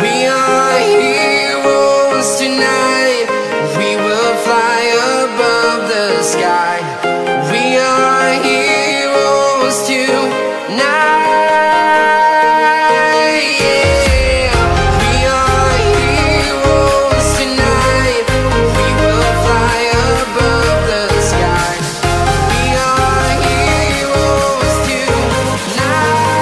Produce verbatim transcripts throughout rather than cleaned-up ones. We are heroes tonight. We will fly above the sky. We are heroes tonight. Yeah. We are heroes tonight. We will fly above the sky. We are heroes tonight. Yeah.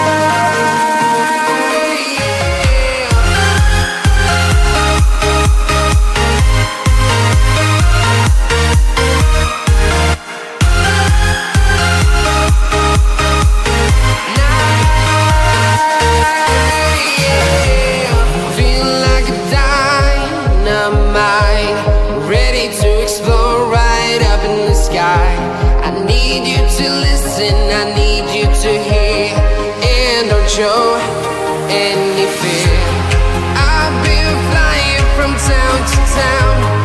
I need you to hear, and don't show any fear. I've been flying from town to town.